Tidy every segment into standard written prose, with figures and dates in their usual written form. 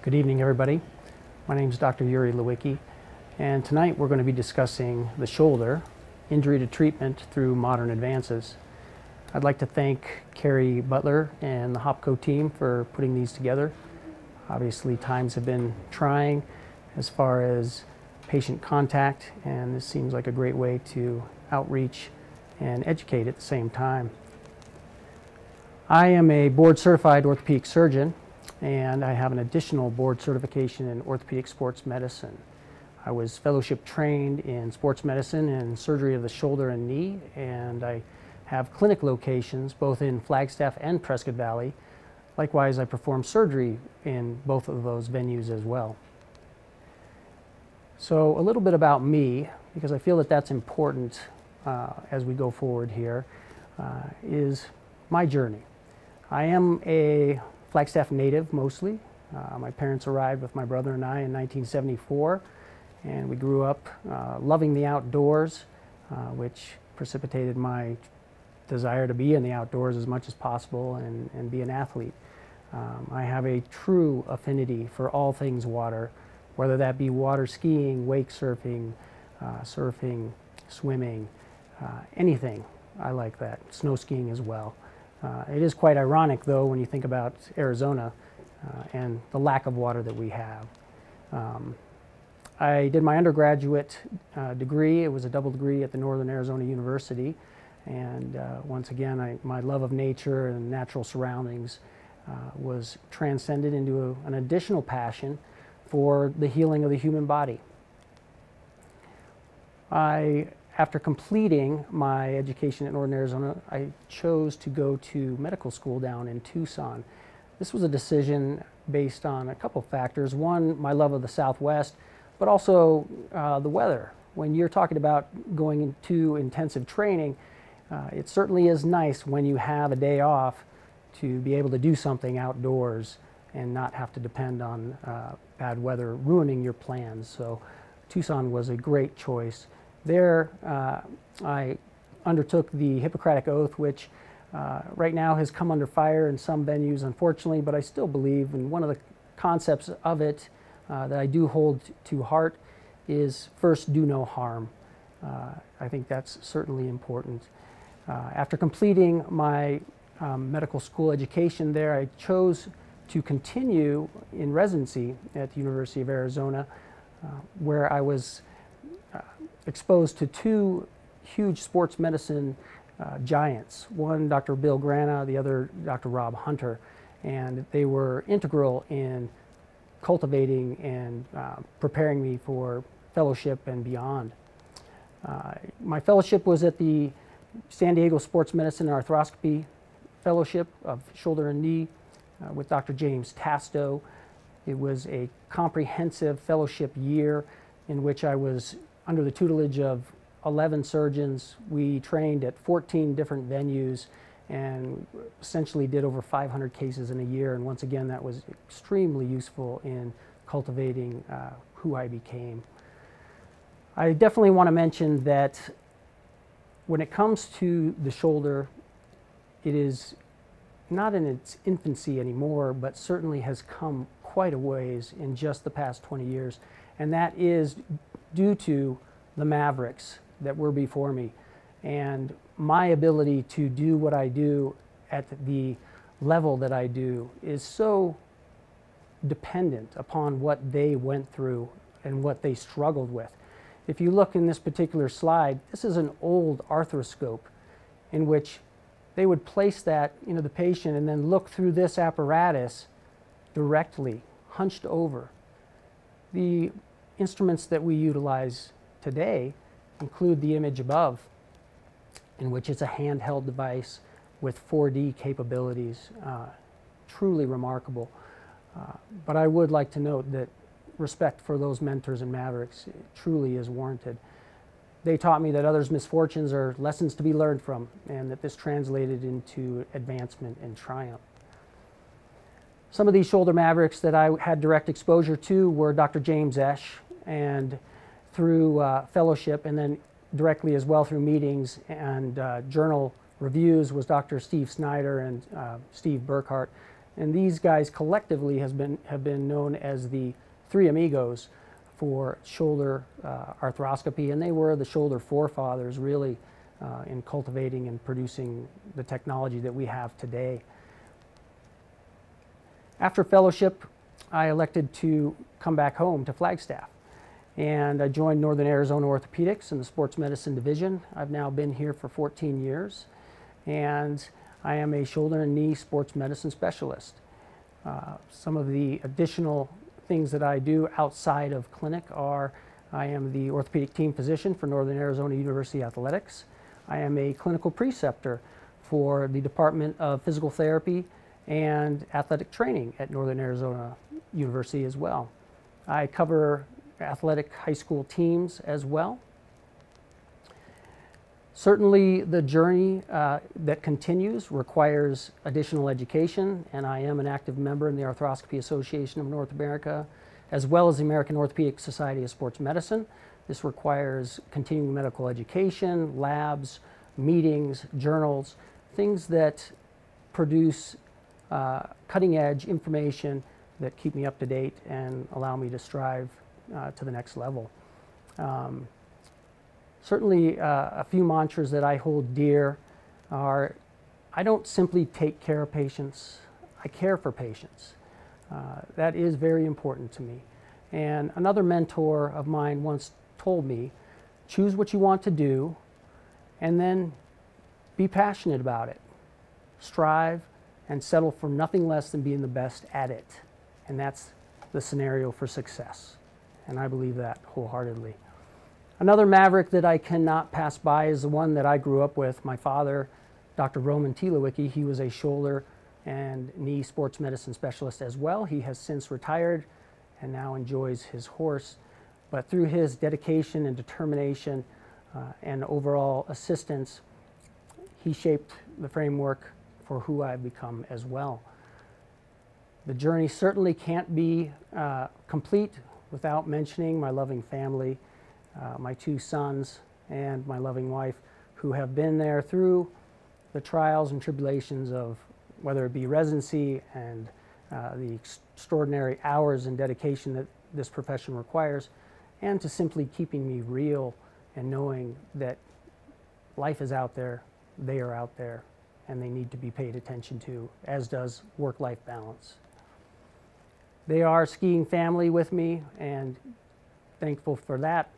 Good evening, everybody. My name is Dr. Yuri Lewicki, and tonight we're going to be discussing the shoulder, injury to treatment through modern advances. I'd like to thank Carrie Butler and the Hopco team for putting these together. Obviously, times have been trying as far as patient contact, and this seems like a great way to outreach and educate at the same time. I am a board-certified orthopedic surgeon, and I have an additional board certification in orthopedic sports medicine. I was fellowship trained in sports medicine and surgery of the shoulder and knee, and I have clinic locations both in Flagstaff and Prescott Valley. Likewise, I perform surgery in both of those venues as well. So a little bit about me, because I feel that that's important as we go forward here, is my journey. I am a Flagstaff native mostly. My parents arrived with my brother and I in 1974, and we grew up loving the outdoors, which precipitated my desire to be in the outdoors as much as possible and be an athlete. I have a true affinity for all things water, whether that be water skiing, wake surfing, swimming, anything. I like that. Snow skiing as well. It is quite ironic, though, when you think about Arizona and the lack of water that we have. I did my undergraduate degree. It was a double degree at the Northern Arizona University. And once again, my love of nature and natural surroundings was transcended into an additional passion for the healing of the human body. After completing my education in Northern Arizona, I chose to go to medical school down in Tucson. This was a decision based on a couple factors. One, my love of the Southwest, but also the weather. When you're talking about going into intensive training, it certainly is nice when you have a day off to be able to do something outdoors and not have to depend on bad weather ruining your plans. So Tucson was a great choice. There, I undertook the Hippocratic Oath, which right now has come under fire in some venues, unfortunately, but I still believe in one of the concepts of it that I do hold to heart is first, do no harm. I think that's certainly important. After completing my medical school education there, I chose to continue in residency at the University of Arizona, where I was exposed to two huge sports medicine giants. One, Dr. Bill Grana, the other, Dr. Rob Hunter. And they were integral in cultivating and preparing me for fellowship and beyond. My fellowship was at the San Diego Sports Medicine and Arthroscopy Fellowship of Shoulder and Knee with Dr. James Tasto. It was a comprehensive fellowship year in which I was under the tutelage of 11 surgeons. We trained at 14 different venues and essentially did over 500 cases in a year. And once again, that was extremely useful in cultivating who I became. I definitely want to mention that when it comes to the shoulder, it is not in its infancy anymore, but certainly has come quite a ways in just the past 20 years. And that is due to the mavericks that were before me and my ability to do what I do at the level that I do is so dependent upon what they went through and what they struggled with. If you look in this particular slide, this is an old arthroscope in which they would place that into the patient and then look through this apparatus directly, hunched over. The instruments that we utilize today include the image above, in which it's a handheld device with 4D capabilities, truly remarkable. But I would like to note that respect for those mentors and mavericks truly is warranted. They taught me that others' misfortunes are lessons to be learned from, and that this translated into advancement and triumph. Some of these shoulder mavericks that I had direct exposure to were Dr. James Esch, and through fellowship and then directly as well through meetings and journal reviews was Dr. Steve Snyder and Steve Burkhart. And these guys collectively have been known as the Three Amigos for shoulder arthroscopy, and they were the shoulder forefathers, really, in cultivating and producing the technology that we have today. After fellowship, I elected to come back home to Flagstaff, and I joined Northern Arizona Orthopedics in the sports medicine division. I've now been here for 14 years, and I am a shoulder and knee sports medicine specialist. Some of the additional things that I do outside of clinic are I am the orthopedic team physician for Northern Arizona University Athletics. I am a clinical preceptor for the Department of Physical Therapy and Athletic Training at Northern Arizona University as well. I cover athletic high school teams as well. Certainly the journey that continues requires additional education, and I am an active member in the Arthroscopy Association of North America, as well as the American Orthopedic Society of Sports Medicine. This requires continuing medical education, labs, meetings, journals, things that produce cutting-edge information that keep me up to date and allow me to strive to the next level. Certainly, a few mantras that I hold dear are, I don't simply take care of patients, I care for patients. That is very important to me. And another mentor of mine once told me, choose what you want to do and then be passionate about it. Strive and settle for nothing less than being the best at it. And that's the scenario for success. And I believe that wholeheartedly. Another maverick that I cannot pass by is the one that I grew up with. My father, Dr. Roman Lewicky, he was a shoulder and knee sports medicine specialist as well. He has since retired and now enjoys his horse. But through his dedication and determination and overall assistance, he shaped the framework for who I've become as well. The journey certainly can't be complete without mentioning my loving family, my two sons, and my loving wife, who have been there through the trials and tribulations of whether it be residency and the extraordinary hours and dedication that this profession requires, and to simply keeping me real and knowing that life is out there, they are out there, and they need to be paid attention to, as does work-life balance. They are skiing family with me, and thankful for that.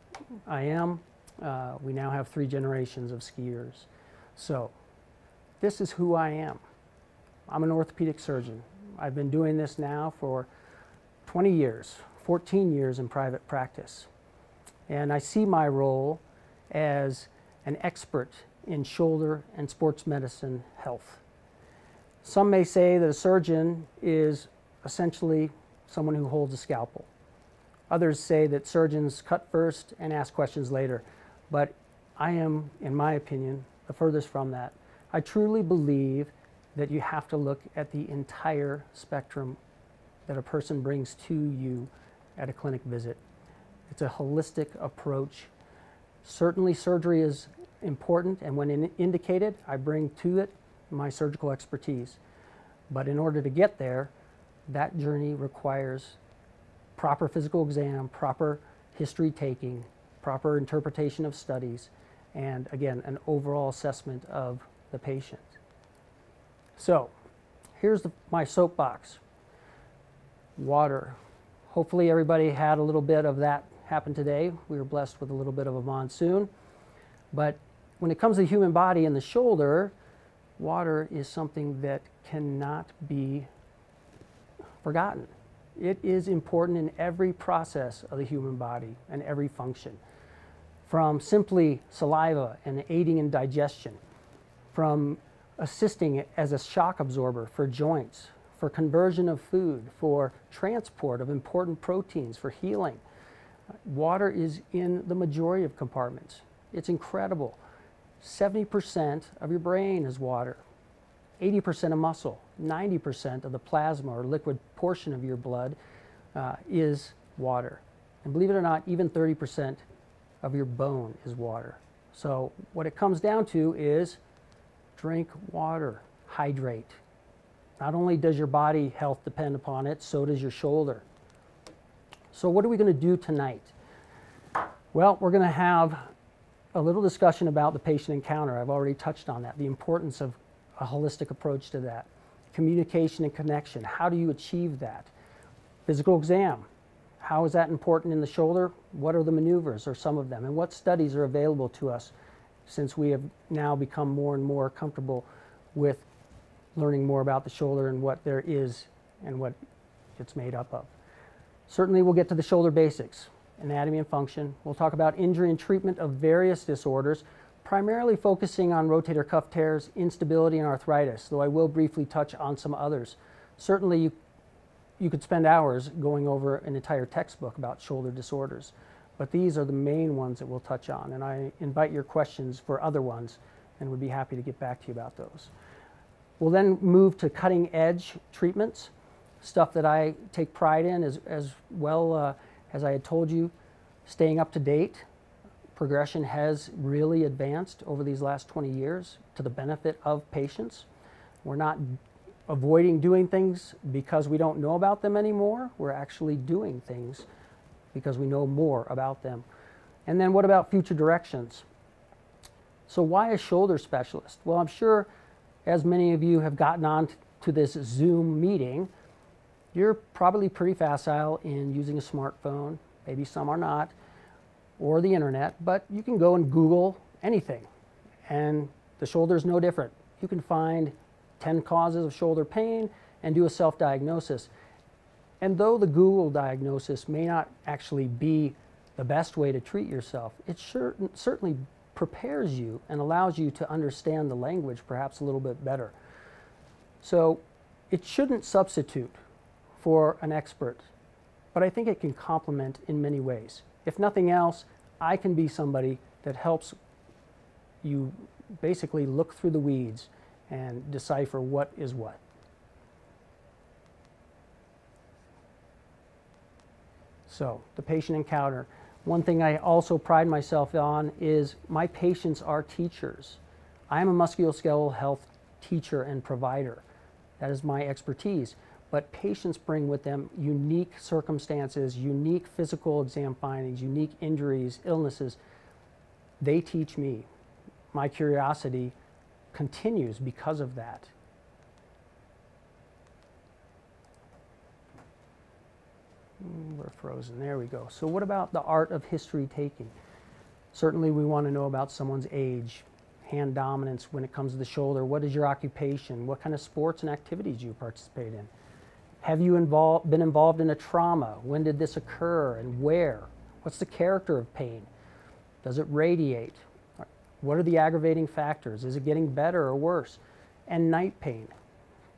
I am. We now have 3 generations of skiers. So this is who I am. I'm an orthopedic surgeon. I've been doing this now for 20 years, 14 years in private practice. And I see my role as an expert in shoulder and sports medicine health. Some may say that a surgeon is essentially someone who holds a scalpel. Others say that surgeons cut first and ask questions later, but I am, in my opinion, the furthest from that. I truly believe that you have to look at the entire spectrum that a person brings to you at a clinic visit. It's a holistic approach. Certainly surgery is important, and when indicated, I bring to it my surgical expertise. But in order to get there, that journey requires proper physical exam, proper history taking, proper interpretation of studies, and again, an overall assessment of the patient. So here's my soapbox. Water. Hopefully everybody had a little bit of that happen today. We were blessed with a little bit of a monsoon. But when it comes to the human body and the shoulder, water is something that cannot be forgotten. It is important in every process of the human body and every function, from simply saliva and aiding in digestion, from assisting as a shock absorber for joints, for conversion of food, for transport of important proteins, for healing. Water is in the majority of compartments. It's incredible. 70% of your brain is water. 80% of muscle, 90% of the plasma or liquid portion of your blood is water. And believe it or not, even 30% of your bone is water. So what it comes down to is drink water, hydrate. Not only does your body health depend upon it, so does your shoulder. So what are we going to do tonight? Well, we're going to have a little discussion about the patient encounter. I've already touched on that, the importance of a holistic approach to that. Communication and connection, how do you achieve that? Physical exam, how is that important in the shoulder? What are the maneuvers, or some of them, and what studies are available to us since we have now become more and more comfortable with learning more about the shoulder and what there is and what it's made up of. Certainly we'll get to the shoulder basics, anatomy and function. We'll talk about injury and treatment of various disorders, primarily focusing on rotator cuff tears, instability, and arthritis, though I will briefly touch on some others. Certainly you could spend hours going over an entire textbook about shoulder disorders, but these are the main ones that we'll touch on, and I invite your questions for other ones and would be happy to get back to you about those. We'll then move to cutting edge treatments, stuff that I take pride in, as well as I had told you, staying up to date. Progression has really advanced over these last 20 years to the benefit of patients. We're not avoiding doing things because we don't know about them anymore. We're actually doing things because we know more about them. And then what about future directions? So why a shoulder specialist? Well, I'm sure as many of you have gotten on to this Zoom meeting, you're probably pretty facile in using a smartphone. Maybe some are not, or the internet, but you can go and Google anything, and the shoulder is no different. You can find 10 causes of shoulder pain and do a self-diagnosis. And though the Google diagnosis may not actually be the best way to treat yourself, it certainly prepares you and allows you to understand the language perhaps a little bit better. So it shouldn't substitute for an expert, but I think it can complement in many ways. If nothing else, I can be somebody that helps you basically look through the weeds and decipher what is what. So, the patient encounter. One thing I also pride myself on is my patients are teachers. I am a musculoskeletal health teacher and provider. That is my expertise. But patients bring with them unique circumstances, unique physical exam findings, unique injuries, illnesses. They teach me. My curiosity continues because of that. We're frozen. There we go. So what about the art of history taking? Certainly we want to know about someone's age, hand dominance when it comes to the shoulder. What is your occupation? What kind of sports and activities do you participate in? Have you been involved in a trauma? When did this occur and where? What's the character of pain? Does it radiate? What are the aggravating factors? Is it getting better or worse? And night pain.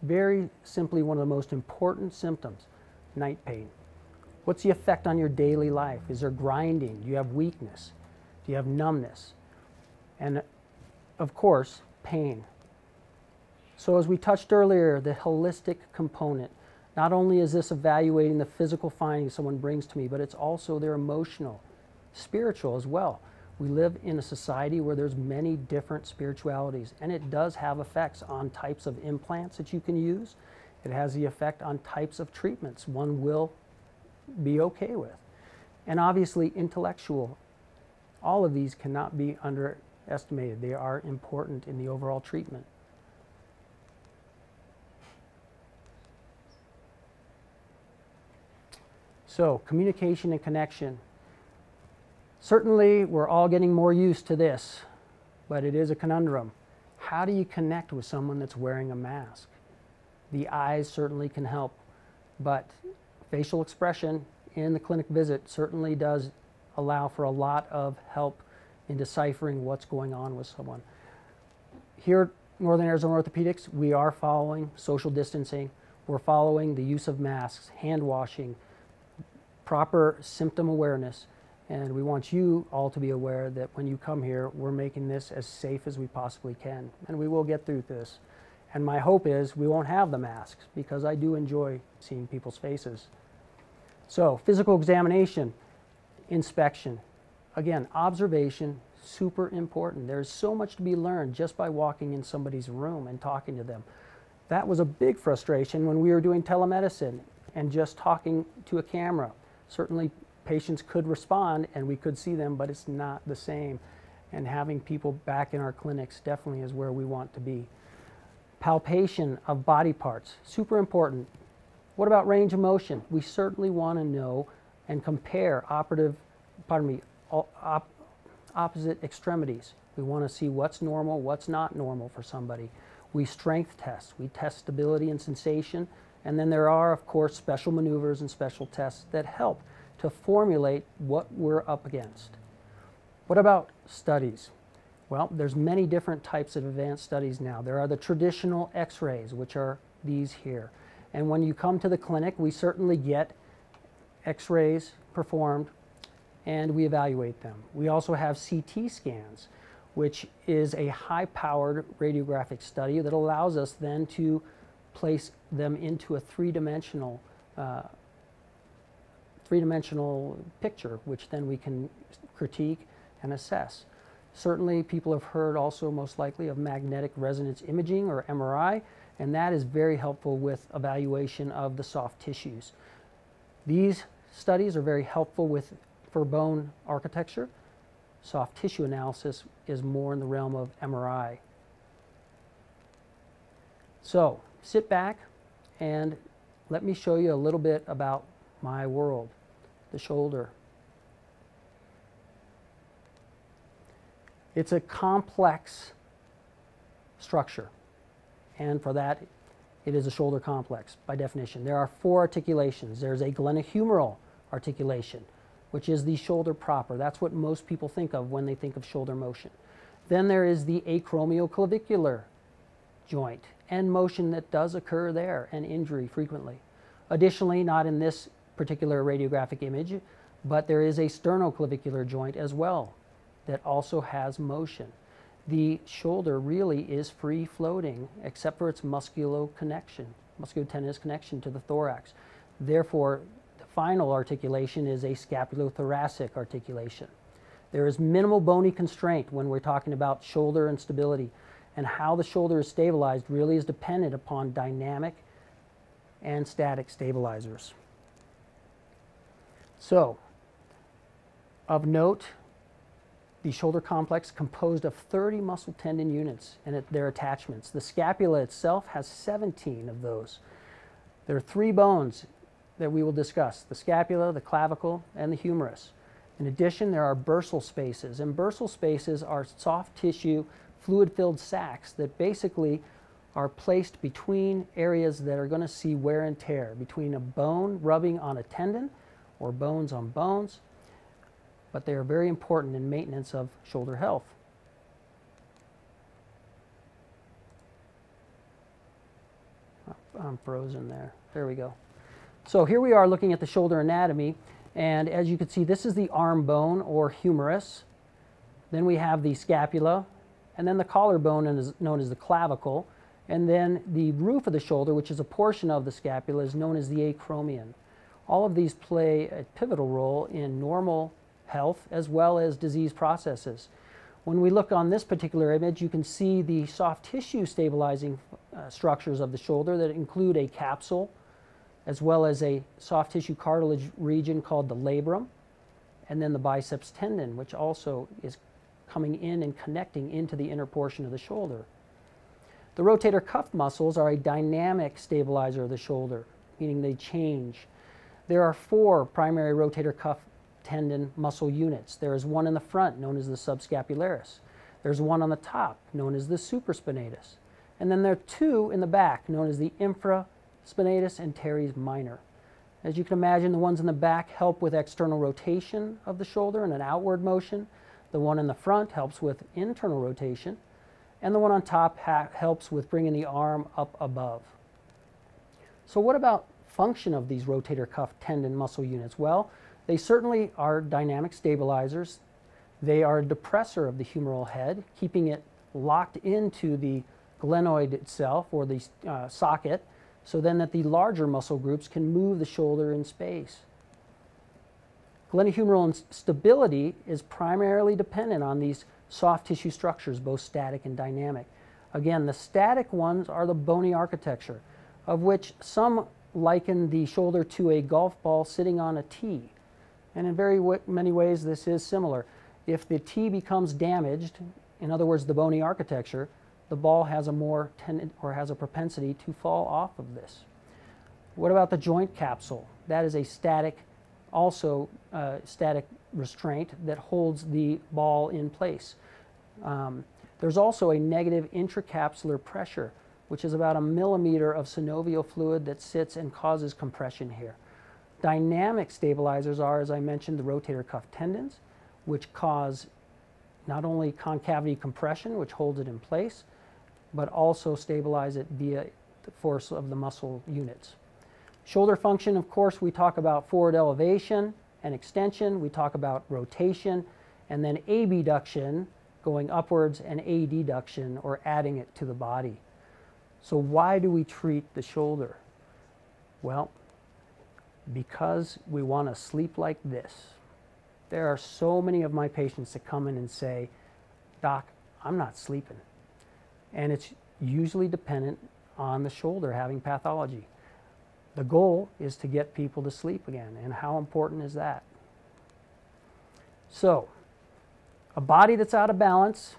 Very simply one of the most important symptoms, night pain. What's the effect on your daily life? Is there grinding? Do you have weakness? Do you have numbness? And of course, pain. So as we touched earlier, the holistic component. Not only is this evaluating the physical findings someone brings to me, but it's also their emotional, spiritual as well. We live in a society where there's many different spiritualities, and it does have effects on types of implants that you can use. It has the effect on types of treatments one will be okay with. And obviously, intellectual. All of these cannot be underestimated. They are important in the overall treatment. So, communication and connection. Certainly, we're all getting more used to this, but it is a conundrum. How do you connect with someone that's wearing a mask? The eyes certainly can help, but facial expression in the clinic visit certainly does allow for a lot of help in deciphering what's going on with someone. Here at Northern Arizona Orthopedics, we are following social distancing. We're following the use of masks, hand washing, proper symptom awareness, and we want you all to be aware that when you come here, we're making this as safe as we possibly can, and we will get through this. And my hope is we won't have the masks, because I do enjoy seeing people's faces. So, physical examination, inspection. Again, observation, super important. There's so much to be learned just by walking in somebody's room and talking to them. That was a big frustration when we were doing telemedicine and just talking to a camera. Certainly patients could respond and we could see them, but it's not the same. And having people back in our clinics definitely is where we want to be. Palpation of body parts, super important. What about range of motion? We certainly want to know and compare opposite extremities. We want to see what's normal, what's not normal for somebody. We strength test. We test stability and sensation. And then there are, of course, special maneuvers and special tests that help to formulate what we're up against. What about studies? Well, there's many different types of advanced studies now. There are the traditional x-rays, which are these here. And when you come to the clinic, we certainly get x-rays performed and we evaluate them. We also have CT scans, which is a high-powered radiographic study that allows us then to place them into a three-dimensional picture, which then we can critique and assess. Certainly, people have heard also most likely of magnetic resonance imaging, or MRI, and that is very helpful with evaluation of the soft tissues. These studies are very helpful for bone architecture. Soft tissue analysis is more in the realm of MRI. So sit back and let me show you a little bit about my world, the shoulder. It's a complex structure, and for that it is a shoulder complex by definition. There are four articulations. There's a glenohumeral articulation, which is the shoulder proper. That's what most people think of when they think of shoulder motion. Then there is the acromioclavicular joint and motion that does occur there and injury frequently. Additionally, not in this particular radiographic image, but there is a sternoclavicular joint as well that also has motion. The shoulder really is free floating except for its musculotendinous connection to the thorax. Therefore, final articulation is a scapulothoracic articulation. There is minimal bony constraint when we're talking about shoulder and stability, and how the shoulder is stabilized really is dependent upon dynamic and static stabilizers. So, of note, the shoulder complex is composed of 30 muscle tendon units and their attachments. The scapula itself has 17 of those. There are three bones that we will discuss: the scapula, the clavicle, and the humerus. In addition, there are bursal spaces, and bursal spaces are soft tissue, fluid-filled sacs that basically are placed between areas that are going to see wear and tear, between a bone rubbing on a tendon or bones on bones, but they are very important in maintenance of shoulder health. I'm frozen there. There we go. So here we are looking at the shoulder anatomy, and as you can see, this is the arm bone or humerus. Then we have the scapula, and then the collarbone is known as the clavicle, and then the roof of the shoulder, which is a portion of the scapula, is known as the acromion. All of these play a pivotal role in normal health as well as disease processes. When we look on this particular image, you can see the soft tissue stabilizing structures of the shoulder that include a capsule, as well as a soft tissue cartilage region called the labrum, and then the biceps tendon, which also is coming in and connecting into the inner portion of the shoulder. The rotator cuff muscles are a dynamic stabilizer of the shoulder, meaning they change. There are four primary rotator cuff tendon muscle units. There is one in the front, known as the subscapularis. There's one on the top, known as the supraspinatus. And then there are two in the back, known as the infraspinatus and teres minor. As you can imagine, the ones in the back help with external rotation of the shoulder and an outward motion. The one in the front helps with internal rotation, and the one on top helps with bringing the arm up above. So what about function of these rotator cuff tendon muscle units? Well, they certainly are dynamic stabilizers. They are a depressor of the humeral head, keeping it locked into the glenoid itself, or the socket, so then that the larger muscle groups can move the shoulder in space. Glenohumeral stability is primarily dependent on these soft tissue structures, both static and dynamic. Again, the static ones are the bony architecture, of which some liken the shoulder to a golf ball sitting on a tee. And in very many ways, this is similar. If the tee becomes damaged, in other words, the bony architecture, the ball has a propensity to fall off of this. What about the joint capsule? That is a static, static restraint that holds the ball in place. There's also a negative intracapsular pressure, which is about a millimeter of synovial fluid that sits and causes compression here. Dynamic stabilizers are, as I mentioned, the rotator cuff tendons, which cause not only concavity compression, which holds it in place, but also stabilize it via the force of the muscle units. Shoulder function, of course, we talk about forward elevation and extension. We talk about rotation, and then abduction, going upwards, and adduction, or adding it to the body. So why do we treat the shoulder? Well, because we want to sleep like this. There are so many of my patients that come in and say, "Doc, I'm not sleeping." And it's usually dependent on the shoulder having pathology. The goal is to get people to sleep again, and how important is that? So, a body that's out of balance,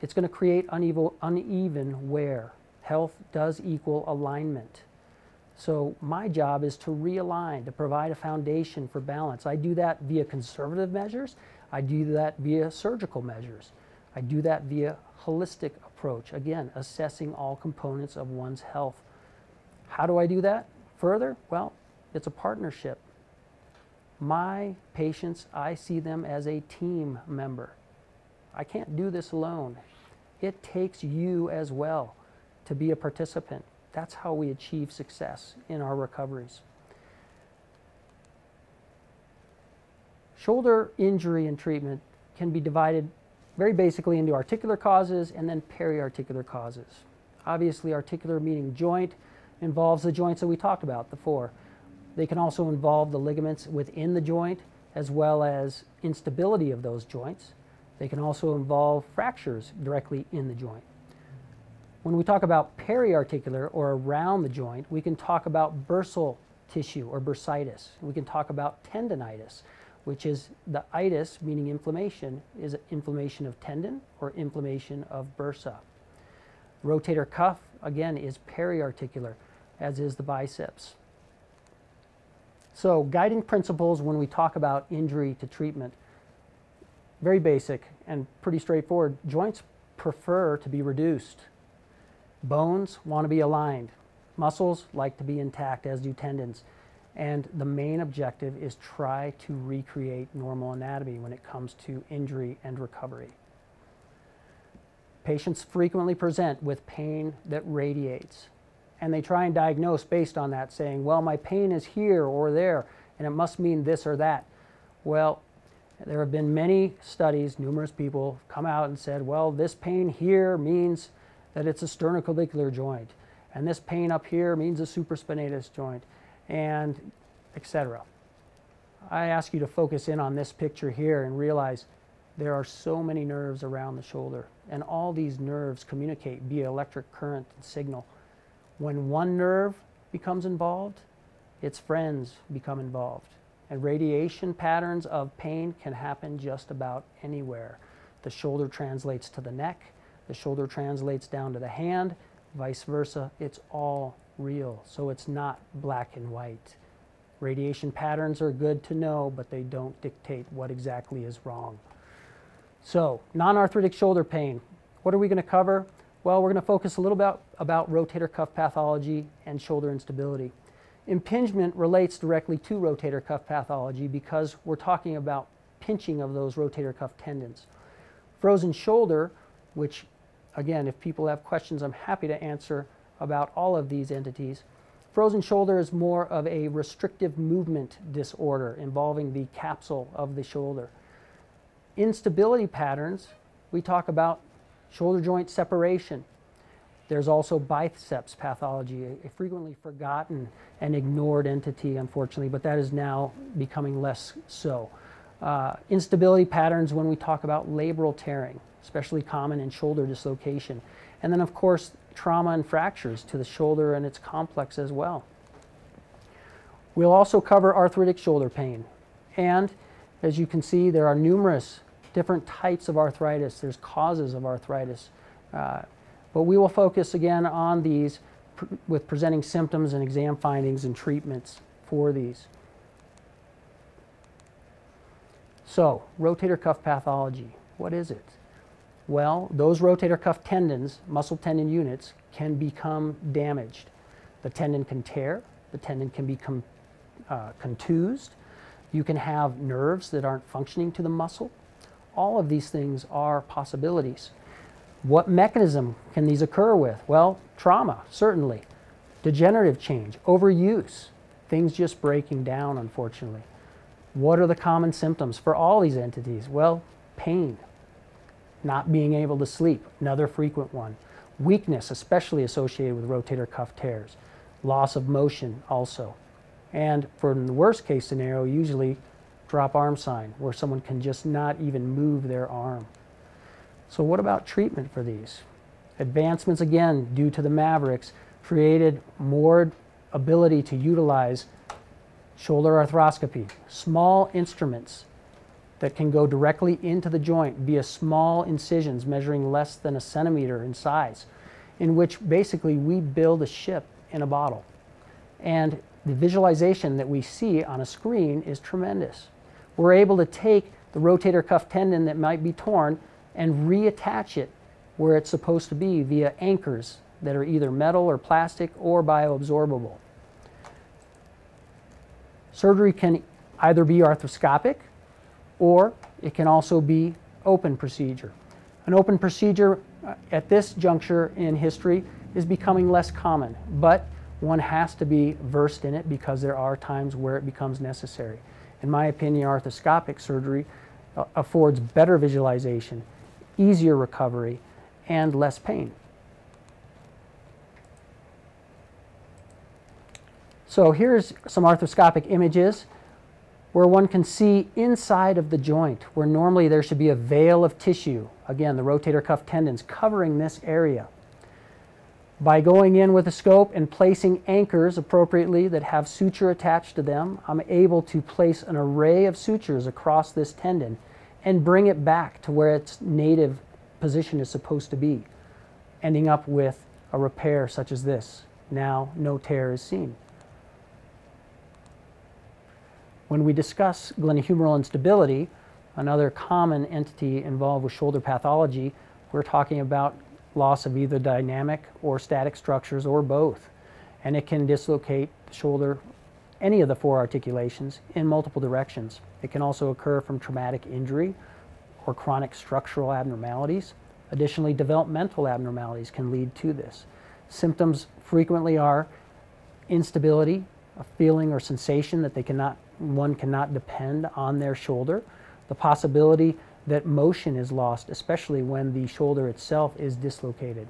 it's going to create uneven wear. Health does equal alignment. So my job is to realign, to provide a foundation for balance. I do that via conservative measures. I do that via surgical measures. I do that via holistic approach, again, assessing all components of one's health. How do I do that further? Well, it's a partnership. My patients, I see them as a team member. I can't do this alone. It takes you as well to be a participant. That's how we achieve success in our recoveries. Shoulder injury and treatment can be divided very basically into articular causes and then periarticular causes. Obviously, articular meaning joint involves the joints that we talked about, the four. They can also involve the ligaments within the joint as well as instability of those joints. They can also involve fractures directly in the joint. When we talk about periarticular or around the joint, we can talk about bursal tissue or bursitis. We can talk about tendinitis, which is the itis, meaning inflammation, is inflammation of tendon or inflammation of bursa. Rotator cuff, again, is periarticular, as is the biceps. So guiding principles when we talk about injury to treatment, very basic and pretty straightforward. Joints prefer to be reduced. Bones want to be aligned. Muscles like to be intact, as do tendons. And the main objective is try to recreate normal anatomy when it comes to injury and recovery. Patients frequently present with pain that radiates. And they try and diagnose based on that, saying, well, my pain is here or there, and it must mean this or that. Well, there have been many studies, numerous people come out and said, well, this pain here means that it's a sternoclavicular joint, and this pain up here means a supraspinatus joint, and etc. I ask you to focus in on this picture here and realize there are so many nerves around the shoulder, and all these nerves communicate via electric current and signal. When one nerve becomes involved, its friends become involved, and radiation patterns of pain can happen just about anywhere. The shoulder translates to the neck. The shoulder translates down to the hand, vice versa. It's all real, so it's not black and white. Radiation patterns are good to know, but they don't dictate what exactly is wrong. So, non-arthritic shoulder pain. What are we going to cover? Well, we're going to focus a little bit about rotator cuff pathology and shoulder instability. Impingement relates directly to rotator cuff pathology because we're talking about pinching of those rotator cuff tendons. Frozen shoulder, which again, if people have questions, I'm happy to answer about all of these entities. Frozen shoulder is more of a restrictive movement disorder involving the capsule of the shoulder. Instability patterns, we talk about shoulder joint separation. There's also biceps pathology, a frequently forgotten and ignored entity, unfortunately, but that is now becoming less so. Instability patterns when we talk about labral tearing, especially common in shoulder dislocation. And then, of course, trauma and fractures to the shoulder and its complex as well. We'll also cover arthritic shoulder pain. And as you can see, there are numerous different types of arthritis. There's causes of arthritis. But we will focus again on these with presenting symptoms and exam findings and treatments for these. So, rotator cuff pathology, what is it? Well, those rotator cuff tendons, muscle tendon units, can become damaged. The tendon can tear, the tendon can become contused, you can have nerves that aren't functioning to the muscle. All of these things are possibilities. What mechanism can these occur with? Well, trauma, certainly. Degenerative change, overuse, things just breaking down, unfortunately. What are the common symptoms for all these entities? Well, pain, not being able to sleep, another frequent one. Weakness, especially associated with rotator cuff tears. Loss of motion also. And for the worst case scenario, usually drop arm sign, where someone can just not even move their arm. So what about treatment for these? Advancements, again, due to the Mavericks, created more ability to utilize shoulder arthroscopy, small instruments that can go directly into the joint via small incisions measuring less than a centimeter in size, in which basically we build a ship in a bottle. And the visualization that we see on a screen is tremendous. We're able to take the rotator cuff tendon that might be torn and reattach it where it's supposed to be via anchors that are either metal or plastic or bioabsorbable. Surgery can either be arthroscopic or it can also be open procedure. An open procedure at this juncture in history is becoming less common, but one has to be versed in it because there are times where it becomes necessary. In my opinion, arthroscopic surgery affords better visualization, easier recovery, and less pain. So here's some arthroscopic images where one can see inside of the joint, where normally there should be a veil of tissue. Again, the rotator cuff tendons covering this area. By going in with a scope and placing anchors appropriately that have suture attached to them, I'm able to place an array of sutures across this tendon and bring it back to where its native position is supposed to be, ending up with a repair such as this. Now, no tear is seen. When we discuss glenohumeral instability, another common entity involved with shoulder pathology, we're talking about loss of either dynamic or static structures or both. And it can dislocate the shoulder, any of the four articulations, in multiple directions. It can also occur from traumatic injury or chronic structural abnormalities. Additionally, developmental abnormalities can lead to this. Symptoms frequently are instability, a feeling or sensation that one cannot depend on their shoulder, the possibility that motion is lost, especially when the shoulder itself is dislocated.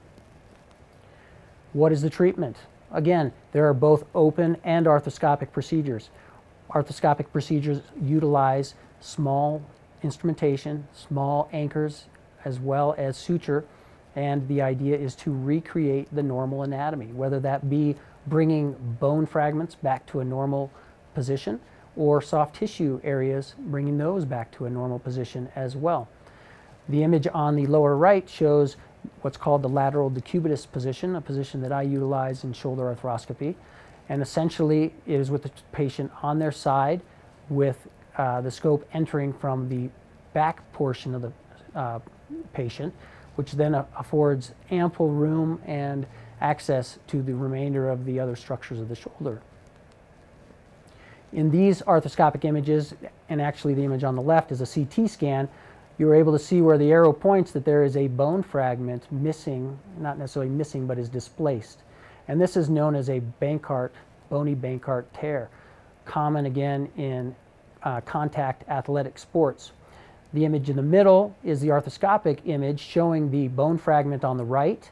What is the treatment? Again, there are both open and arthroscopic procedures. Arthroscopic procedures utilize small instrumentation, small anchors, as well as suture, and the idea is to recreate the normal anatomy, whether that be bringing bone fragments back to a normal position, or soft tissue areas, bringing those back to a normal position as well. The image on the lower right shows what's called the lateral decubitus position, a position that I utilize in shoulder arthroscopy. And essentially, it is with the patient on their side with the scope entering from the back portion of the patient, which then affords ample room and access to the remainder of the other structures of the shoulder. In these arthroscopic images, and actually the image on the left is a CT scan, you're able to see where the arrow points that there is a bone fragment missing, not necessarily missing, but is displaced. And this is known as a Burkhart, bony Burkhart tear, common again in contact athletic sports. The image in the middle is the arthroscopic image showing the bone fragment on the right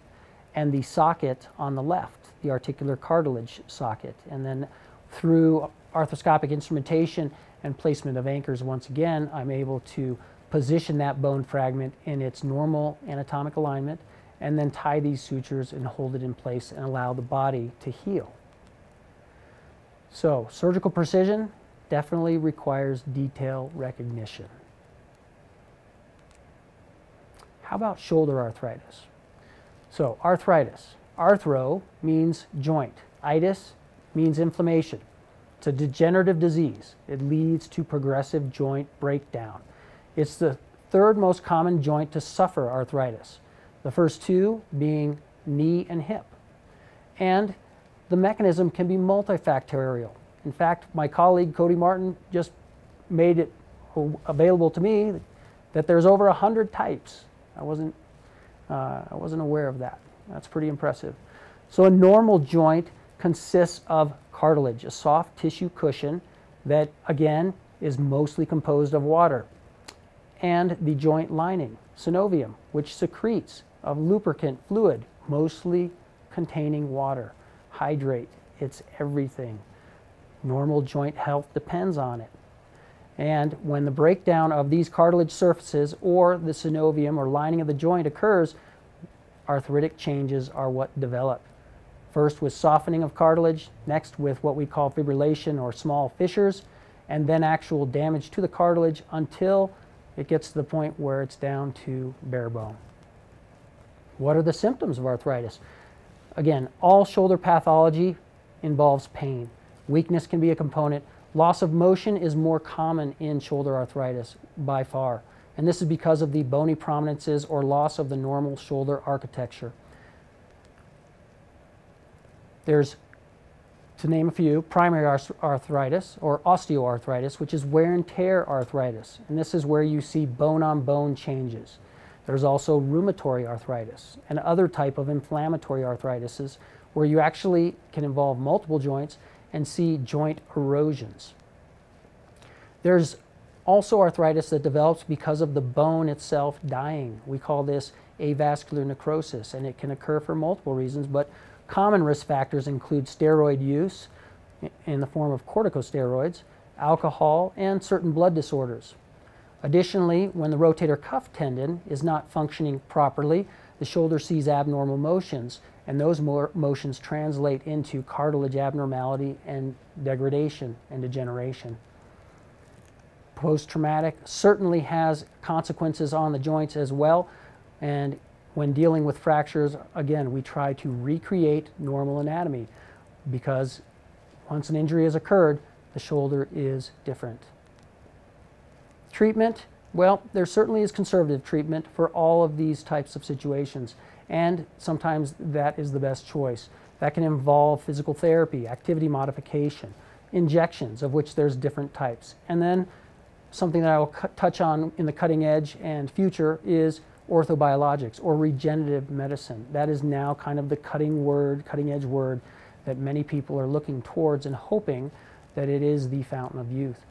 and the socket on the left, the articular cartilage socket. And then through arthroscopic instrumentation and placement of anchors, once again, I'm able to position that bone fragment in its normal anatomic alignment and then tie these sutures and hold it in place and allow the body to heal. So surgical precision definitely requires detail recognition. How about shoulder arthritis? So arthritis, arthro means joint, itis means inflammation. It's a degenerative disease. It leads to progressive joint breakdown. It's the third most common joint to suffer arthritis, the first two being knee and hip. And the mechanism can be multifactorial. In fact, my colleague Cody Martin just made it available to me that there's over 100 types. I wasn't aware of that. That's pretty impressive. So a normal joint consists of cartilage, a soft tissue cushion that, again, is mostly composed of water, and the joint lining, synovium, which secretes a lubricant fluid, mostly containing water. Hydrate, it's everything. Normal joint health depends on it. And when the breakdown of these cartilage surfaces or the synovium or lining of the joint occurs, arthritic changes are what develop. First with softening of cartilage, next with what we call fibrillation or small fissures, and then actual damage to the cartilage until it gets to the point where it's down to bare bone. What are the symptoms of arthritis? Again, all shoulder pathology involves pain. Weakness can be a component. Loss of motion is more common in shoulder arthritis by far, and this is because of the bony prominences or loss of the normal shoulder architecture. There's, to name a few, primary arthritis or osteoarthritis, which is wear and tear arthritis, and this is where you see bone-on-bone changes. There's also rheumatoid arthritis and other type of inflammatory arthritis where you actually can involve multiple joints and see joint erosions. There's also arthritis that develops because of the bone itself dying. We call this avascular necrosis, and it can occur for multiple reasons, but common risk factors include steroid use in the form of corticosteroids, alcohol, and certain blood disorders. Additionally, when the rotator cuff tendon is not functioning properly, the shoulder sees abnormal motions, and those motions translate into cartilage abnormality and degradation and degeneration. Post-traumatic certainly has consequences on the joints as well, and when dealing with fractures, again, we try to recreate normal anatomy because once an injury has occurred, the shoulder is different. Treatment, well, there certainly is conservative treatment for all of these types of situations. And sometimes that is the best choice. That can involve physical therapy, activity modification, injections, of which there's different types. And then something that I will touch on in the cutting edge and future is orthobiologics or regenerative medicine. That is now kind of the cutting edge word that many people are looking towards and hoping that it is the fountain of youth.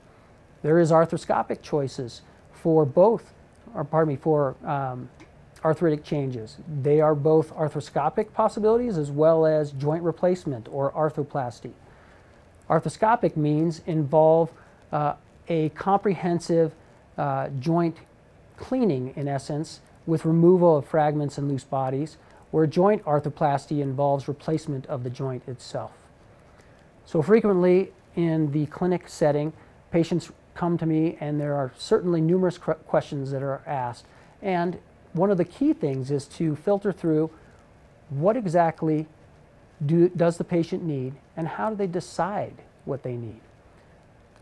There is arthroscopic choices for both, or pardon me, for arthritic changes. They are both arthroscopic possibilities as well as joint replacement or arthroplasty. Arthroscopic means involve a comprehensive joint cleaning, in essence, with removal of fragments and loose bodies, where joint arthroplasty involves replacement of the joint itself. So frequently in the clinic setting, patients come to me and there are certainly numerous questions that are asked, and one of the key things is to filter through what exactly does the patient need and how do they decide what they need.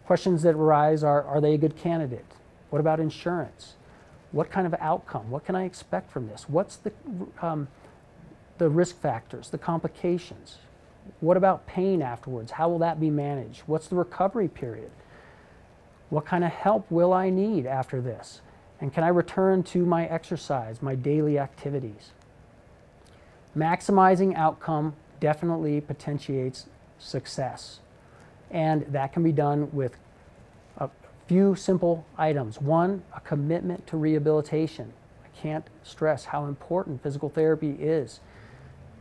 Questions that arise are they a good candidate? What about insurance? What kind of outcome? What can I expect from this? What's the risk factors, the complications? What about pain afterwards? How will that be managed? What's the recovery period? What kind of help will I need after this? And can I return to my exercise, my daily activities? Maximizing outcome definitely potentiates success. And that can be done with a few simple items. One, a commitment to rehabilitation. I can't stress how important physical therapy is.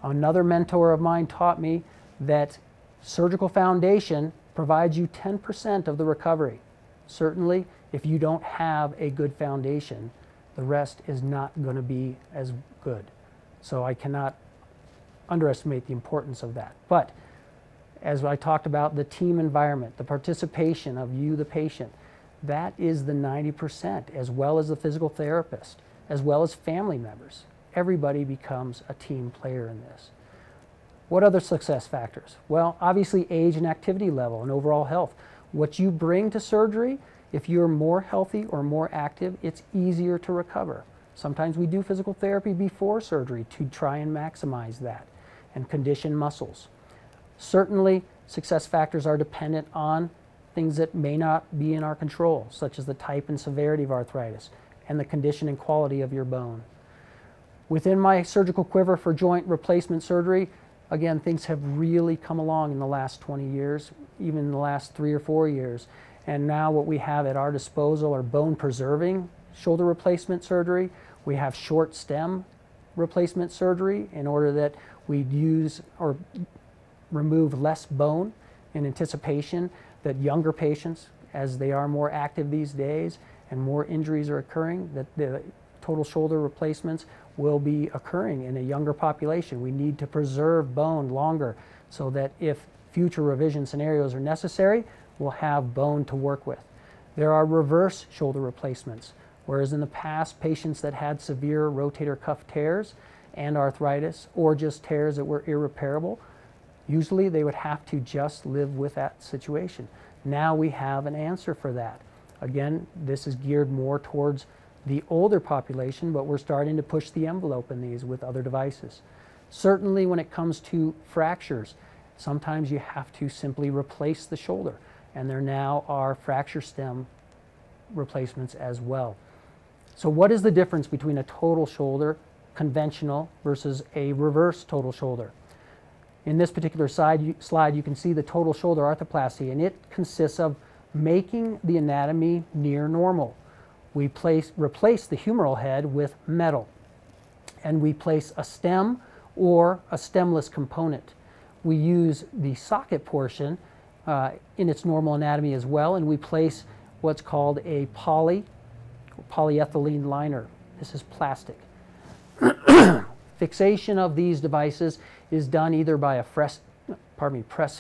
Another mentor of mine taught me that surgical foundation provides you 10% of the recovery. Certainly, if you don't have a good foundation, the rest is not going to be as good. So I cannot underestimate the importance of that. But as I talked about, the team environment, the participation of you, the patient, that is the 90%, as well as the physical therapist, as well as family members. Everybody becomes a team player in this. What other success factors? Well, obviously age and activity level and overall health. What you bring to surgery, if you're more healthy or more active, it's easier to recover. Sometimes we do physical therapy before surgery to try and maximize that and condition muscles. Certainly, success factors are dependent on things that may not be in our control, such as the type and severity of arthritis and the condition and quality of your bone. Within my surgical quiver for joint replacement surgery, again, things have really come along in the last 20 years, even in the last 3 or 4 years. And now what we have at our disposal are bone-preserving shoulder replacement surgery. We have short stem replacement surgery in order that we use or remove less bone in anticipation that younger patients, as they are more active these days and more injuries are occurring, that the total shoulder replacements will be occurring in a younger population. We need to preserve bone longer so that if future revision scenarios are necessary, we'll have bone to work with. There are reverse shoulder replacements, whereas in the past, patients that had severe rotator cuff tears and arthritis, or just tears that were irreparable, usually they would have to just live with that situation. Now we have an answer for that. Again, this is geared more towards the older population, but we're starting to push the envelope in these with other devices. Certainly when it comes to fractures, sometimes you have to simply replace the shoulder, and there now are fracture stem replacements as well. So what is the difference between a total shoulder conventional versus a reverse total shoulder? In this particular slide, you can see the total shoulder arthroplasty, and it consists of making the anatomy near normal. We replace the humeral head with metal, and we place a stem or a stemless component. We use the socket portion in its normal anatomy as well, and we place what's called a polyethylene liner. This is plastic. Fixation of these devices is done either by a press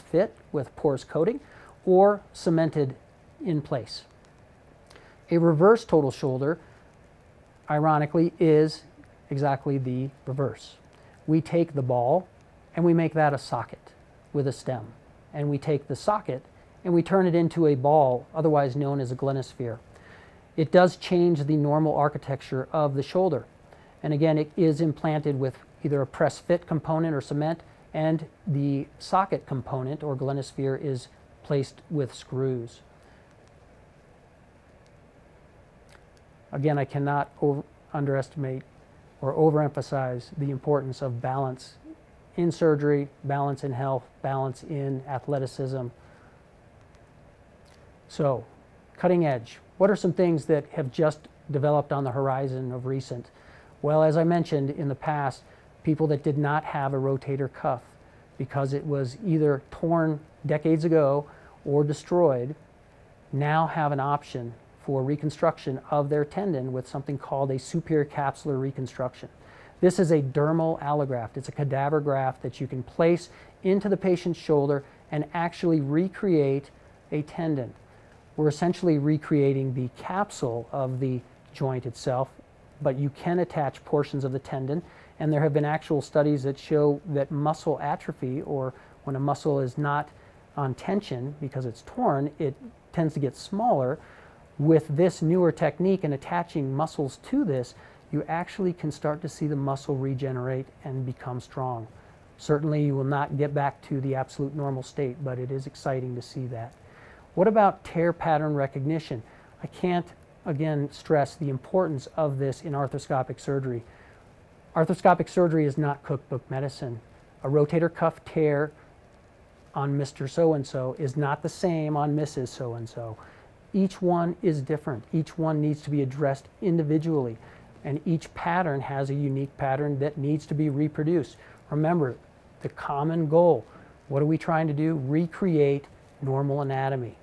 fit with porous coating or cemented in place. A reverse total shoulder, ironically, is exactly the reverse. We take the ball and we make that a socket with a stem, and we take the socket and we turn it into a ball, otherwise known as a glenosphere. It does change the normal architecture of the shoulder, and again, it is implanted with either a press fit component or cement, and the socket component or glenosphere is placed with screws. Again, I cannot underestimate or overemphasize the importance of balance in surgery, balance in health, balance in athleticism. So, cutting edge. What are some things that have just developed on the horizon of recent? Well, as I mentioned in the past, people that did not have a rotator cuff because it was either torn decades ago or destroyed now have an option for reconstruction of their tendon with something called a superior capsular reconstruction. This is a dermal allograft. It's a cadaver graft that you can place into the patient's shoulder and actually recreate a tendon. We're essentially recreating the capsule of the joint itself, but you can attach portions of the tendon, and there have been actual studies that show that muscle atrophy, or when a muscle is not on tension because it's torn, it tends to get smaller. With this newer technique and attaching muscles to this, you actually can start to see the muscle regenerate and become strong. Certainly you will not get back to the absolute normal state, but it is exciting to see that. What about tear pattern recognition? I can't, again, stress the importance of this in arthroscopic surgery. Arthroscopic surgery is not cookbook medicine. A rotator cuff tear on Mr. So-and-so is not the same on Mrs. So-and-so. Each one is different. Each one needs to be addressed individually, and each pattern has a unique pattern that needs to be reproduced. Remember, the common goal, what are we trying to do? Recreate normal anatomy.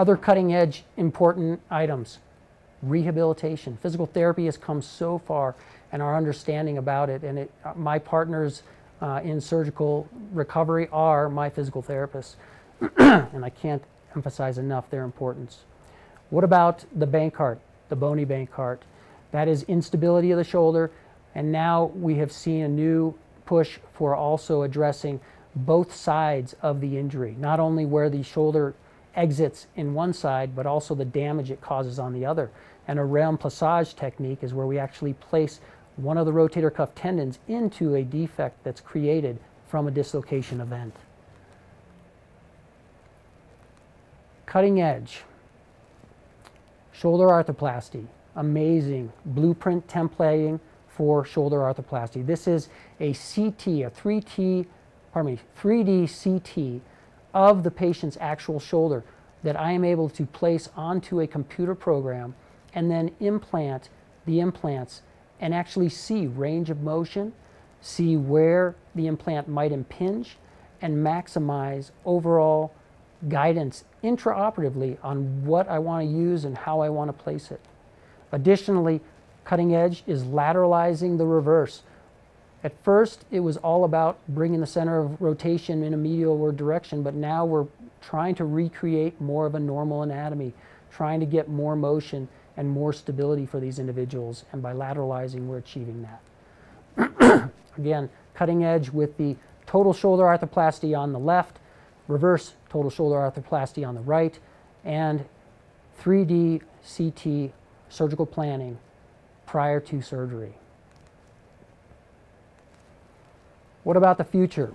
Other cutting edge important items: rehabilitation. Physical therapy has come so far, and our understanding about it, and my partners in surgical recovery are my physical therapists, and I can't emphasize enough their importance. What about the Bankart, the bony Bankart? That is instability of the shoulder, and now we have seen a new push for also addressing both sides of the injury, not only where the shoulder exits in one side, but also the damage it causes on the other. And a realm plissage technique is where we actually place one of the rotator cuff tendons into a defect that's created from a dislocation event. Cutting edge, shoulder arthroplasty, amazing blueprint templating for shoulder arthroplasty. This is a CT, a 3D CT of the patient's actual shoulder that I am able to place onto a computer program and then implant the implants and actually see range of motion, see where the implant might impinge, and maximize overall guidance intraoperatively on what I want to use and how I want to place it. Additionally, cutting edge is lateralizing the reverse. At first, it was all about bringing the center of rotation in a medial direction, but now we're trying to recreate more of a normal anatomy, trying to get more motion and more stability for these individuals, and by lateralizing, we're achieving that. Again, cutting edge with the total shoulder arthroplasty on the left, reverse total shoulder arthroplasty on the right, and 3D CT surgical planning prior to surgery. What about the future?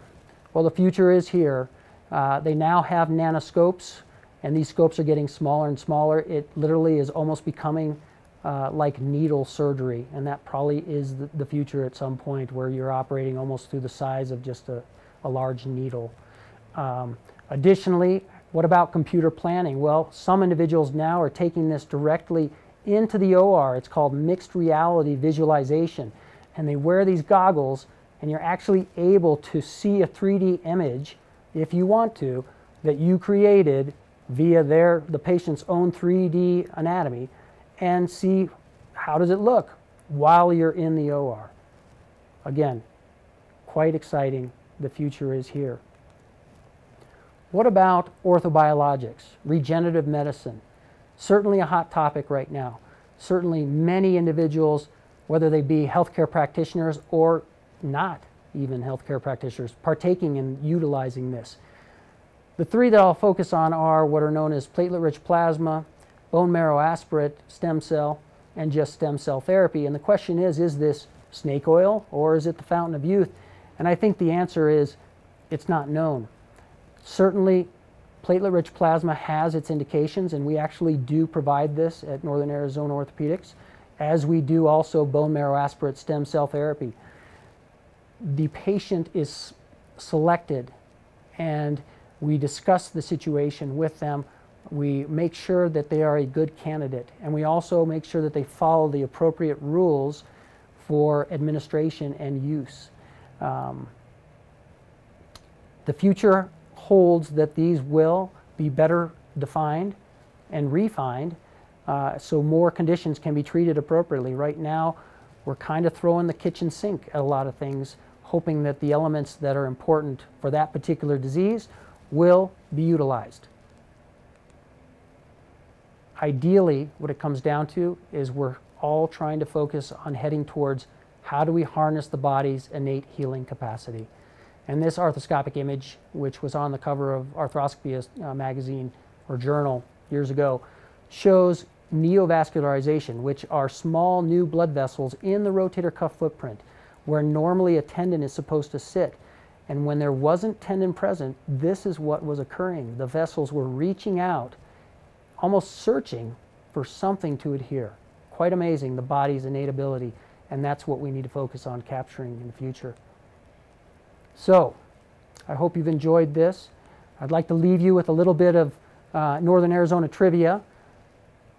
Well, the future is here. They now have nanoscopes, and these scopes are getting smaller and smaller. It literally is almost becoming like needle surgery, and that probably is the future at some point, where you're operating almost through the size of just a large needle. Additionally, what about computer planning? Well, some individuals now are taking this directly into the OR. It's called mixed reality visualization, and they wear these goggles, and you're actually able to see a 3D image, if you want to, that you created via the patient's own 3D anatomy, and see how does it look while you're in the OR. Again, quite exciting. The future is here. What about orthobiologics, regenerative medicine? Certainly a hot topic right now. Certainly many individuals, whether they be healthcare practitioners or not even healthcare practitioners, partaking in utilizing this. The three that I'll focus on are what are known as platelet-rich plasma, bone marrow aspirate, stem cell, and just stem cell therapy. And the question is this snake oil, or is it the fountain of youth? And I think the answer is, it's not known. Certainly, platelet-rich plasma has its indications, and we actually do provide this at Northern Arizona Orthopedics, as we do also bone marrow aspirate stem cell therapy. The patient is selected, and we discuss the situation with them. We make sure that they are a good candidate, and we also make sure that they follow the appropriate rules for administration and use. The future holds that these will be better defined and refined, so more conditions can be treated appropriately. Right now, we're kind of throwing the kitchen sink at a lot of things, hoping that the elements that are important for that particular disease will be utilized. Ideally, what it comes down to is we're all trying to focus on heading towards how do we harness the body's innate healing capacity. And this arthroscopic image, which was on the cover of Arthroscopy magazine or journal years ago, shows neovascularization, which are small new blood vessels in the rotator cuff footprint, where normally a tendon is supposed to sit. And when there wasn't tendon present, this is what was occurring. The vessels were reaching out, almost searching for something to adhere. Quite amazing, the body's innate ability, and that's what we need to focus on capturing in the future. So, I hope you've enjoyed this. I'd like to leave you with a little bit of Northern Arizona trivia.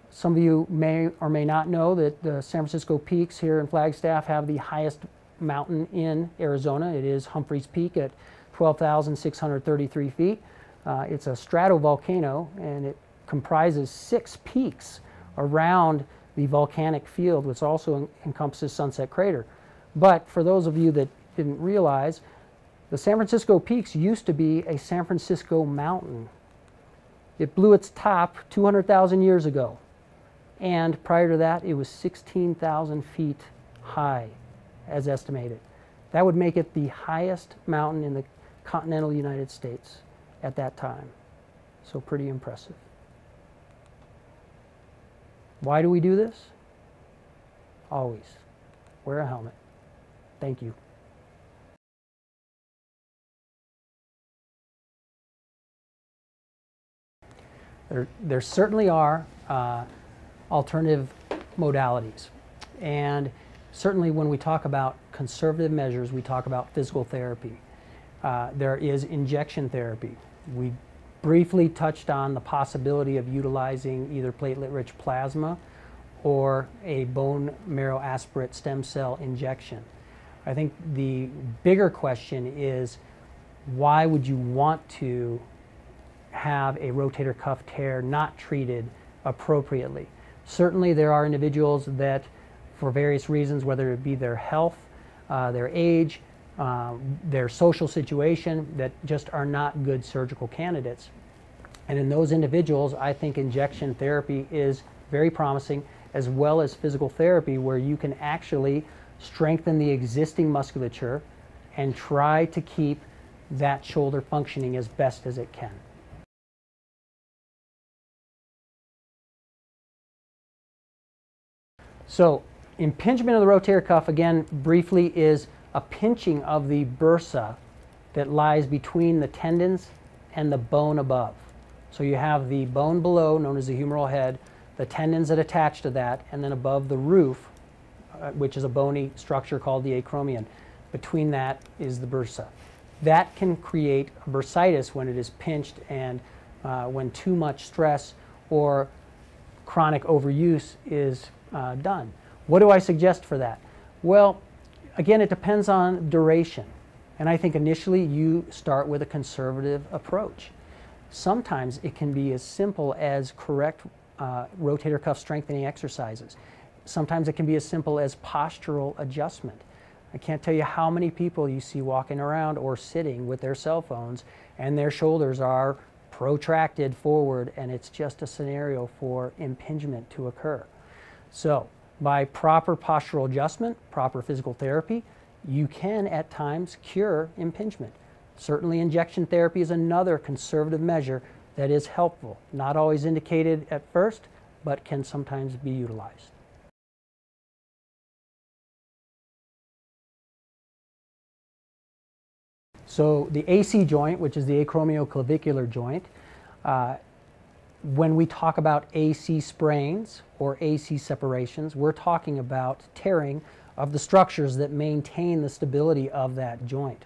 Some of you may or may not know that the San Francisco peaks here in Flagstaff have the highest mountain in Arizona. It is Humphreys Peak at 12,633 feet. It's a stratovolcano, and it comprises 6 peaks around the volcanic field, which also encompasses Sunset Crater. But for those of you that didn't realize, the San Francisco peaks used to be a San Francisco mountain. It blew its top 200,000 years ago. And prior to that, it was 16,000 feet high, as estimated. That would make it the highest mountain in the continental United States at that time. So pretty impressive. Why do we do this? Always wear a helmet. Thank you. There certainly are alternative modalities. And certainly when we talk about conservative measures, we talk about physical therapy. There is injection therapy. We briefly touched on the possibility of utilizing either platelet-rich plasma or a bone marrow aspirate stem cell injection. I think the bigger question is, why would you want to have a rotator cuff tear not treated appropriately? Certainly there are individuals that, for various reasons, whether it be their health, their age, their social situation, that just are not good surgical candidates. And in those individuals, I think injection therapy is very promising, as well as physical therapy, where you can actually strengthen the existing musculature and try to keep that shoulder functioning as best as it can. So impingement of the rotator cuff, again, briefly, is a pinching of the bursa that lies between the tendons and the bone above. So you have the bone below, known as the humeral head, the tendons that attach to that, and then above the roof, which is a bony structure called the acromion. Between that is the bursa. That can create bursitis when it is pinched and when too much stress or chronic overuse is done. What do I suggest for that? Well, again, it depends on duration. And I think initially you start with a conservative approach. Sometimes it can be as simple as correct rotator cuff strengthening exercises. Sometimes it can be as simple as postural adjustment. I can't tell you how many people you see walking around or sitting with their cell phones and their shoulders are protracted forward, and it's just a scenario for impingement to occur. So by proper postural adjustment, proper physical therapy, you can at times cure impingement. Certainly injection therapy is another conservative measure that is helpful. Not always indicated at first, but can sometimes be utilized. So the AC joint, which is the acromioclavicular joint, when we talk about AC sprains or AC separations, we're talking about tearing of the structures that maintain the stability of that joint.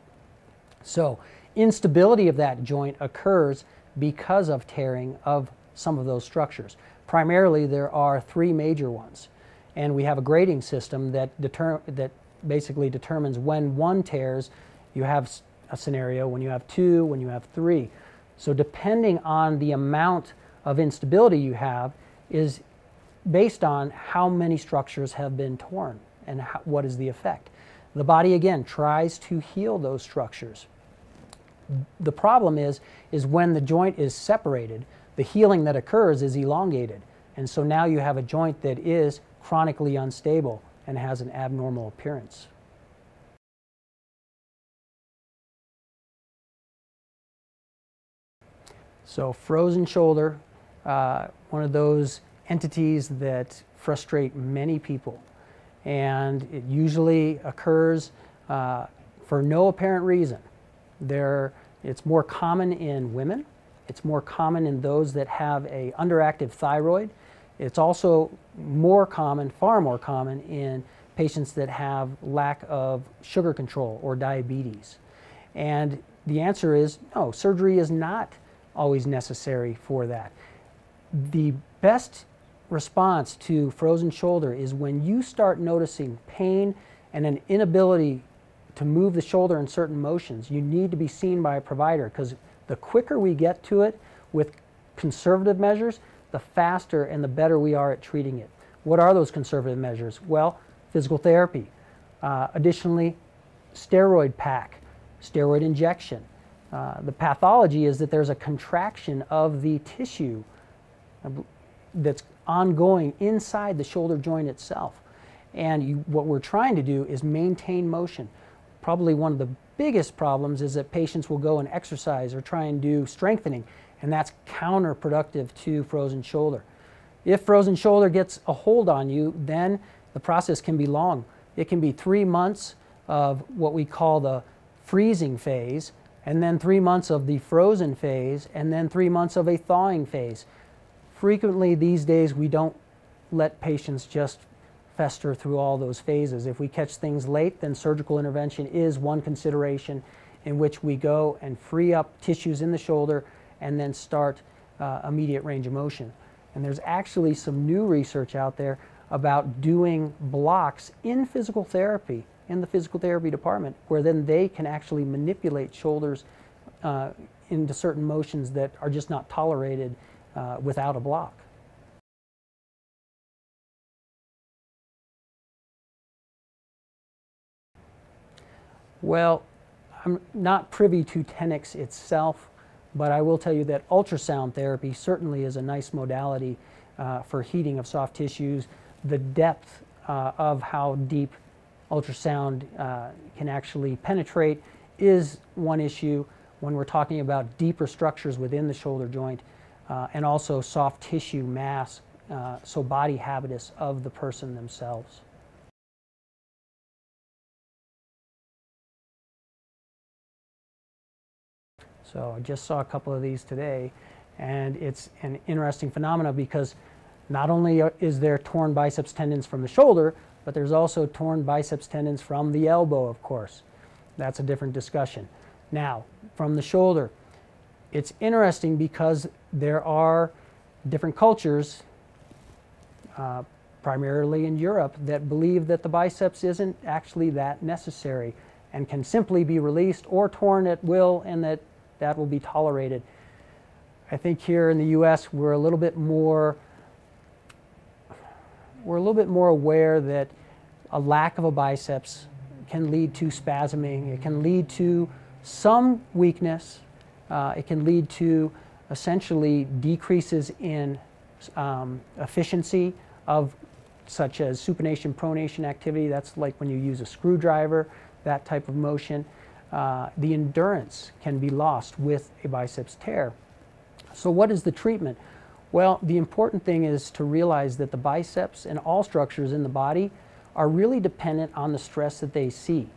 So instability of that joint occurs because of tearing of some of those structures. Primarily, there are 3 major ones, and we have a grading system that basically determines when 1 tears, you have a scenario, when you have 2, when you have 3. So depending on the amount of instability you have is based on how many structures have been torn and how, what is the effect. The body, again, tries to heal those structures. The problem is when the joint is separated, the healing that occurs is elongated. And so now you have a joint that is chronically unstable and has an abnormal appearance. So frozen shoulder, one of those entities that frustrate many people. And it usually occurs for no apparent reason. It's more common in women. It's more common in those that have an underactive thyroid. It's also more common, far more common, in patients that have lack of sugar control or diabetes. And the answer is no, surgery is not always necessary for that. The best response to frozen shoulder is when you start noticing pain and an inability to move the shoulder in certain motions. You need to be seen by a provider, because the quicker we get to it with conservative measures, the faster and the better we are at treating it. What are those conservative measures? Well, physical therapy. Additionally, steroid pack, steroid injection. The pathology is that there's a contraction of the tissue that's ongoing inside the shoulder joint itself. And what we're trying to do is maintain motion. Probably one of the biggest problems is that patients will go and exercise or try and do strengthening, and that's counterproductive to frozen shoulder. If frozen shoulder gets a hold on you, then the process can be long. It can be 3 months of what we call the freezing phase, and then 3 months of the frozen phase, and then 3 months of a thawing phase. Frequently these days we don't let patients just fester through all those phases. If we catch things late, then surgical intervention is one consideration in which we go and free up tissues in the shoulder and then start immediate range of motion. And there's actually some new research out there about doing blocks in physical therapy, in the physical therapy department, where then they can actually manipulate shoulders into certain motions that are just not tolerated without a block. Well, I'm not privy to Tenex itself, but I will tell you that ultrasound therapy certainly is a nice modality for heating of soft tissues. The depth of how deep ultrasound can actually penetrate is one issue when we're talking about deeper structures within the shoulder joint and also soft tissue mass, so body habitus of the person themselves. So I just saw a couple of these today, and it's an interesting phenomenon because not only is there torn biceps tendons from the shoulder, but there's also torn biceps tendons from the elbow, of course. That's a different discussion. Now, from the shoulder, it's interesting because there are different cultures, primarily in Europe, that believe that the biceps isn't actually that necessary and can simply be released or torn at will, and that will be tolerated. I think here in the U.S. we're a little bit more aware that a lack of a biceps can lead to spasming. It can lead to some weakness. It can lead to essentially decreases in efficiency of such as supination, pronation activity. That's like when you use a screwdriver, that type of motion. The endurance can be lost with a biceps tear. So what is the treatment? Well, the important thing is to realize that the biceps and all structures in the body are really dependent on the stress that they see.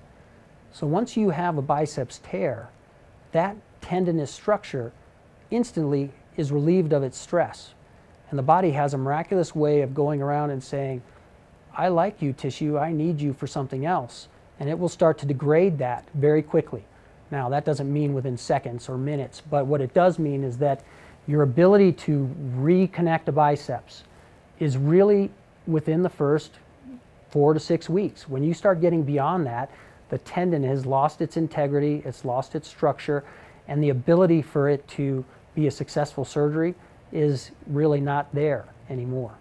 So once you have a biceps tear, that tendinous structure instantly is relieved of its stress. And the body has a miraculous way of going around and saying, I like you, tissue, I need you for something else. And it will start to degrade that very quickly. Now, that doesn't mean within seconds or minutes, but what it does mean is that your ability to reconnect a biceps is really within the first 4 to 6 weeks. When you start getting beyond that, the tendon has lost its integrity, it's lost its structure, and the ability for it to be a successful surgery is really not there anymore.